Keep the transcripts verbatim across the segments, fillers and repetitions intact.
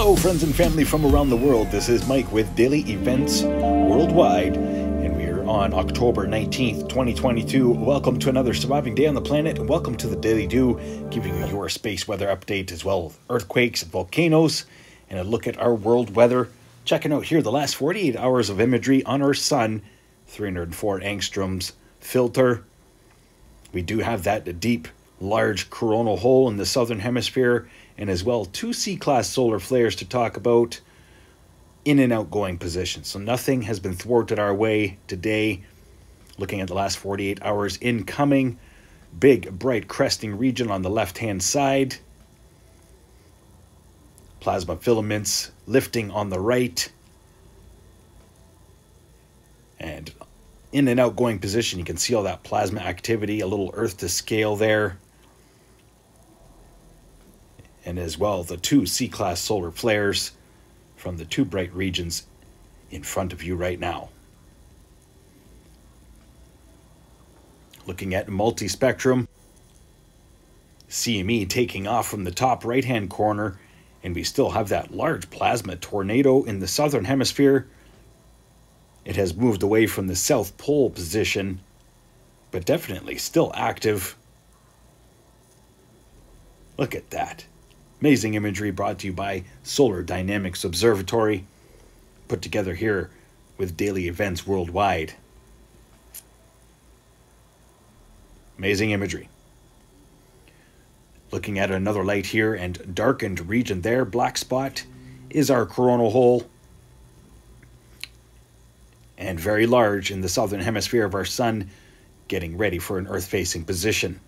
Hello, friends and family from around the world. This is Mike with Daily Events Worldwide, and we are on October nineteenth, twenty twenty-two. Welcome to another surviving day on the planet, and welcome to the Daily Dew, giving you your space weather update as well as earthquakes and volcanoes, and a look at our world weather. Checking out here the last forty-eight hours of imagery on our sun, three hundred four angstroms filter. We do have that deep, large coronal hole in the southern hemisphere, and as well two C-class solar flares to talk about in and outgoing positions. So nothing has been thwarted our way today. Looking at the last forty-eight hours incoming, big bright cresting region on the left-hand side. Plasma filaments lifting on the right. And in and outgoing position, you can see all that plasma activity, a little Earth to scale there. And as well, the two C-class solar flares from the two bright regions in front of you right now. Looking at multispectrum, C M E taking off from the top right-hand corner, and we still have that large plasma tornado in the southern hemisphere. It has moved away from the South Pole position, but definitely still active. Look at that. Amazing imagery brought to you by Solar Dynamics Observatory, put together here with Daily Events Worldwide. Amazing imagery. Looking at another light here and darkened region there, black spot is our coronal hole, and very large in the southern hemisphere of our sun, getting ready for an Earth-facing position.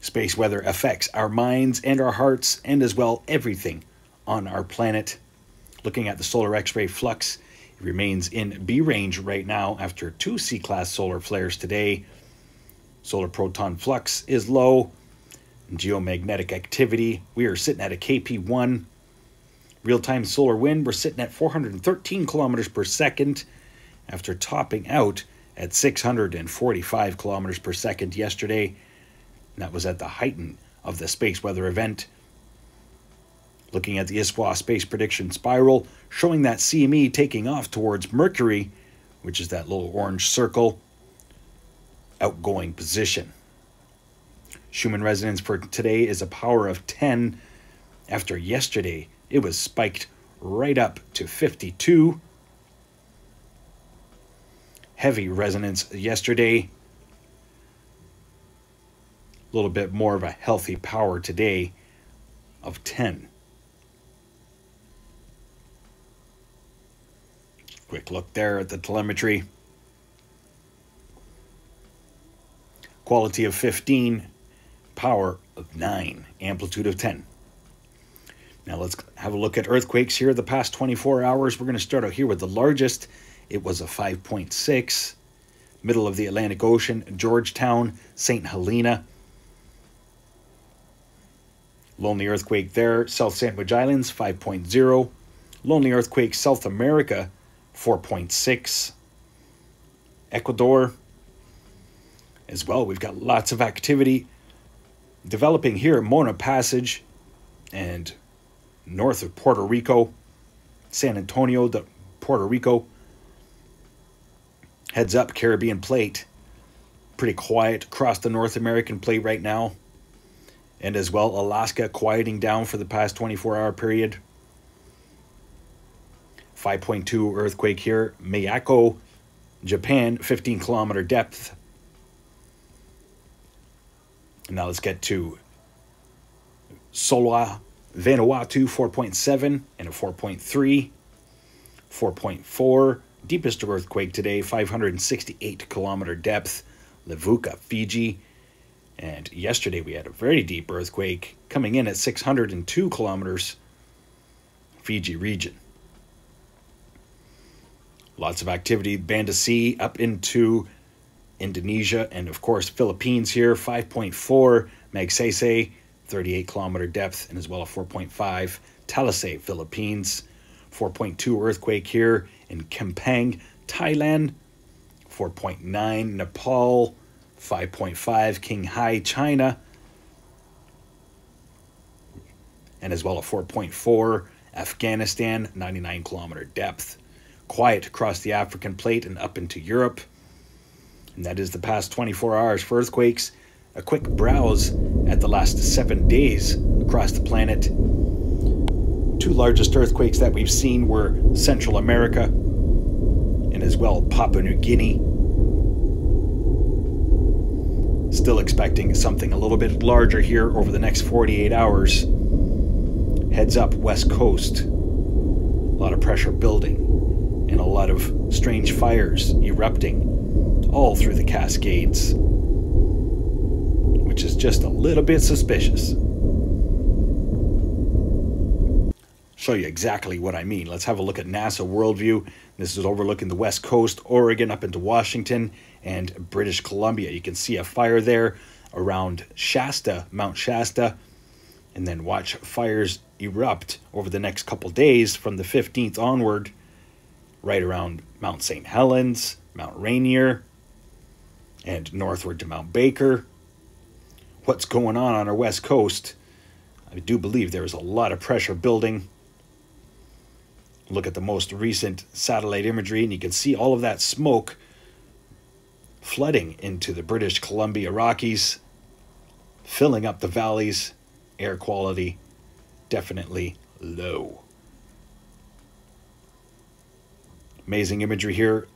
Space weather affects our minds and our hearts, and as well everything on our planet. Looking at the solar X-ray flux, it remains in B range right now after two C-class solar flares today. Solar proton flux is low. Geomagnetic activity, we are sitting at a K P one. Real-time solar wind, we're sitting at four hundred thirteen kilometers per second after topping out at six hundred forty-five kilometers per second yesterday. That was at the height of the space weather event. Looking at the I S W A space prediction spiral, showing that C M E taking off towards Mercury, which is that little orange circle, outgoing position. Schumann resonance for today is a power of ten. After yesterday, it was spiked right up to fifty-two. Heavy resonance yesterday. A little bit more of a healthy power today of ten. Quick look there at the telemetry. Quality of fifteen, power of nine, amplitude of ten. Now let's have a look at earthquakes here the past twenty-four hours. We're going to start out here with the largest. It was a five point six. Middle of the Atlantic Ocean, Georgetown, Saint Helena. Lonely earthquake there, South Sandwich Islands, five point zero. Lonely earthquake, South America, four point six. Ecuador. As well, we've got lots of activity developing here, Mona Passage and north of Puerto Rico, San Antonio de Puerto Rico. Heads up, Caribbean Plate. Pretty quiet across the North American Plate right now. And as well, Alaska quieting down for the past twenty-four hour period. five point two earthquake here, Miyako, Japan, fifteen kilometer depth. And now let's get to Solwa, Vanuatu, four point seven and a four point three. four point four, deepest earthquake today, five hundred sixty-eight kilometer depth, Levuka, Fiji. And yesterday we had a very deep earthquake coming in at six hundred two kilometers, Fiji region. Lots of activity, Banda Sea up into Indonesia, and of course Philippines here, five point four, Magsaysay, thirty-eight kilometer depth, and as well a four point five, Talasay, Philippines, four point two earthquake here in Kempang, Thailand, four point nine, Nepal, five point five Qinghai, China, and as well a four point four Afghanistan, ninety-nine kilometer depth. Quiet across the African plate and up into Europe. And that is the past twenty-four hours for earthquakes. A quick browse at the last seven days across the planet. Two largest earthquakes that we've seen were Central America and as well Papua New Guinea. Still expecting something a little bit larger here over the next forty-eight hours. Heads up, West Coast. A lot of pressure building and a lot of strange fires erupting all through the Cascades, which is just a little bit suspicious. Show you exactly what I mean. Let's have a look at NASA Worldview. This is overlooking the West Coast, Oregon up into Washington and British Columbia. You can see a fire there around Shasta, Mount Shasta, and then watch fires erupt over the next couple days from the fifteenth onward, right around Mount Saint Helens, Mount Rainier, and northward to Mount Baker. What's going on on our West Coast? I do believe there is a lot of pressure building. Look at the most recent satellite imagery, and you can see all of that smoke flooding into the British Columbia Rockies, filling up the valleys. Air quality definitely low. Amazing imagery here.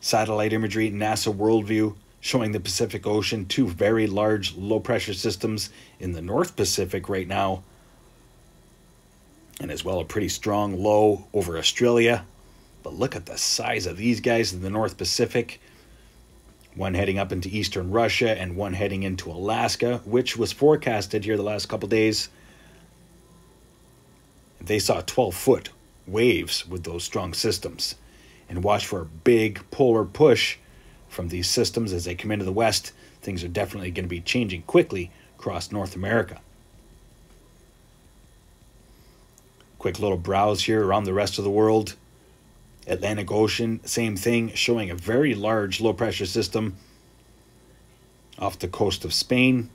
Satellite imagery, NASA Worldview, showing the Pacific Ocean, two very large low-pressure systems in the North Pacific right now, and as well a pretty strong low over Australia. But look at the size of these guys in the North Pacific. One heading up into eastern Russia and one heading into Alaska, which was forecasted here the last couple days. They saw twelve-foot waves with those strong systems. And watch for a big polar push from these systems as they come into the west. Things are definitely going to be changing quickly across North America. Quick little browse here around the rest of the world. Atlantic Ocean, same thing, showing a very large low-pressure system off the coast of Spain.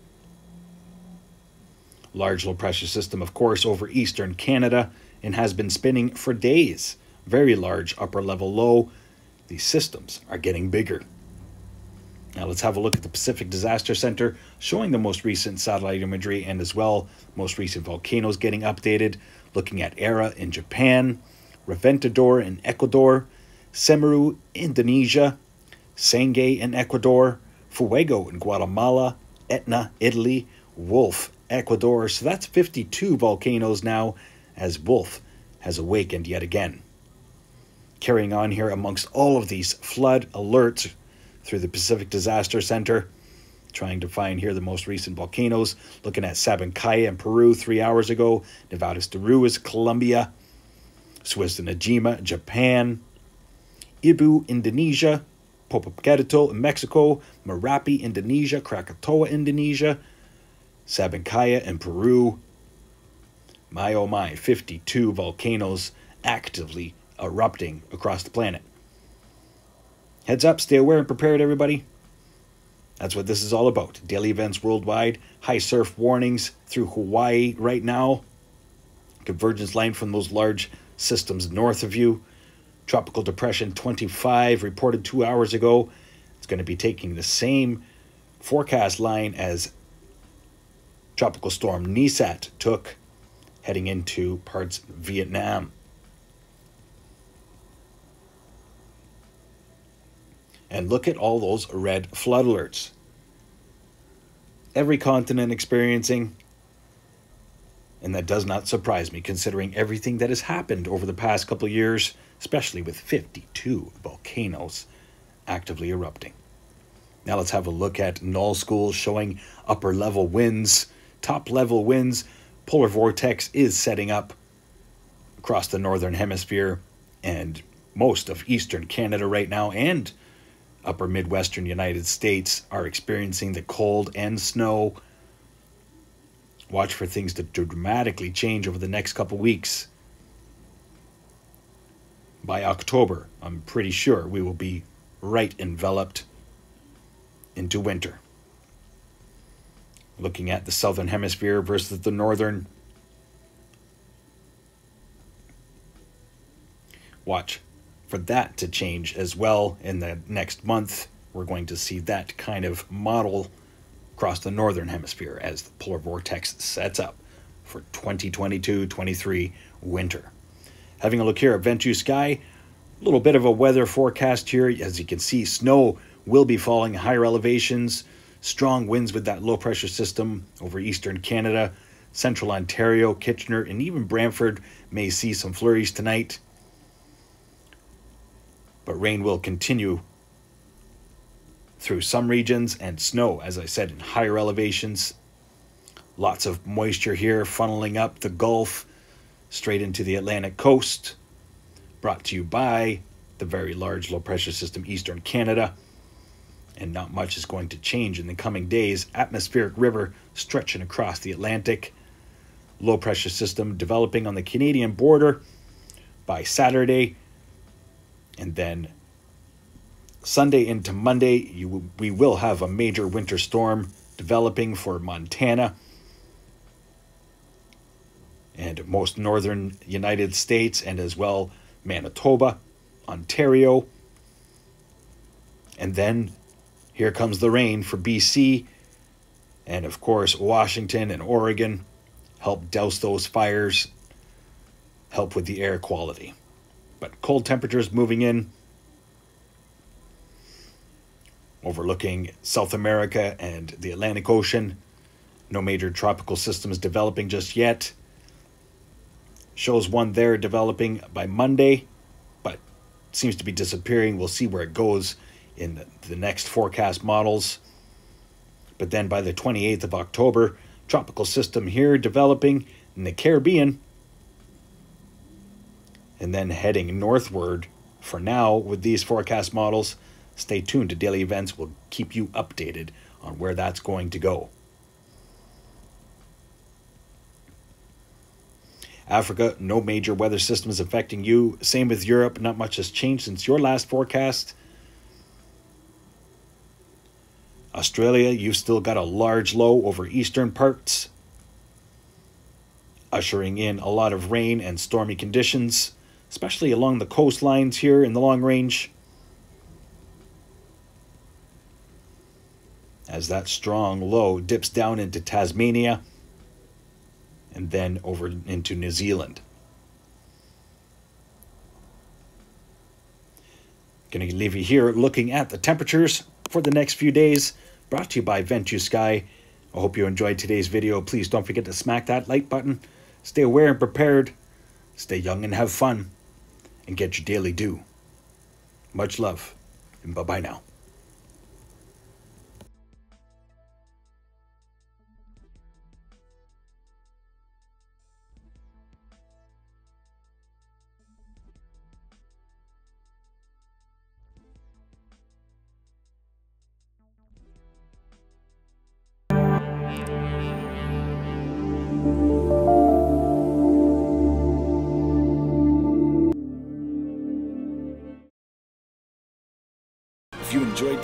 Large low-pressure system, of course, over eastern Canada, and has been spinning for days. Very large upper-level low. These systems are getting bigger. Now let's have a look at the Pacific Disaster Center, showing the most recent satellite imagery and as well most recent volcanoes getting updated, looking at Era in Japan, Reventador in Ecuador, Semeru, Indonesia, Sangay in Ecuador, Fuego in Guatemala, Etna, Italy, Wolf, Ecuador. So that's fifty-two volcanoes now, as Wolf has awakened yet again. Carrying on here amongst all of these flood alerts through the Pacific Disaster Center, trying to find here the most recent volcanoes, looking at Sabancaya in Peru three hours ago, Nevadas de Ruiz, Colombia, Suiza Najima, Japan, Ibu, Indonesia, Popocatépetl, Mexico, Merapi, Indonesia, Krakatoa, Indonesia, Sabancaya in Peru. My oh my, fifty-two volcanoes actively erupting across the planet. Heads up, stay aware and prepared, everybody. That's what this is all about. Daily events worldwide, high surf warnings through Hawaii right now, convergence line from those large systems north of you. Tropical Depression twenty-five reported two hours ago. It's going to be taking the same forecast line as Tropical Storm Nisat took, heading into parts of Vietnam. And look at all those red flood alerts. Every continent experiencing. And that does not surprise me, considering everything that has happened over the past couple years, especially with fifty-two volcanoes actively erupting. Now let's have a look at null schools showing upper-level winds, top-level winds. Polar vortex is setting up across the northern hemisphere and most of eastern Canada right now, and upper midwestern United States are experiencing the cold and snow. Watch for things to dramatically change over the next couple weeks. By October, I'm pretty sure we will be right enveloped into winter. Looking at the southern hemisphere versus the northern, watch for that to change as well in the next month. We're going to see that kind of model across the northern hemisphere as the polar vortex sets up for twenty twenty-two twenty-three winter. Having a look here at Ventu Sky, a little bit of a weather forecast here. As you can see, snow will be falling at higher elevations. Strong winds with that low pressure system over eastern Canada, central Ontario, Kitchener, and even Brantford may see some flurries tonight. But rain will continue through some regions, and snow, as I said, in higher elevations. Lots of moisture here funneling up the Gulf straight into the Atlantic coast. Brought to you by the very large low pressure system eastern Canada. And not much is going to change in the coming days. Atmospheric river stretching across the Atlantic. Low pressure system developing on the Canadian border by Saturday. And then Sunday into Monday, you, we will have a major winter storm developing for Montana and most northern United States, and as well Manitoba, Ontario. And then here comes the rain for B C, and of course Washington and Oregon. Help douse those fires, help with the air quality. But cold temperatures moving in, overlooking South America and the Atlantic Ocean. No major tropical systems developing just yet. Shows one there developing by Monday, but seems to be disappearing. We'll see where it goes in the next forecast models. But then by the twenty-eighth of October, tropical system here developing in the Caribbean, and then heading northward for now with these forecast models. Stay tuned to Daily Events. We'll keep you updated on where that's going to go. Africa, no major weather systems affecting you. Same with Europe. Not much has changed since your last forecast. Australia, you've still got a large low over eastern parts, ushering in a lot of rain and stormy conditions, especially along the coastlines here in the long range, as that strong low dips down into Tasmania and then over into New Zealand. Going to leave you here looking at the temperatures for the next few days, brought to you by Ventu Sky. I hope you enjoyed today's video. Please don't forget to smack that like button. Stay aware and prepared. Stay young and have fun. And get your daily dew. Much love, and bye-bye now. If you enjoyed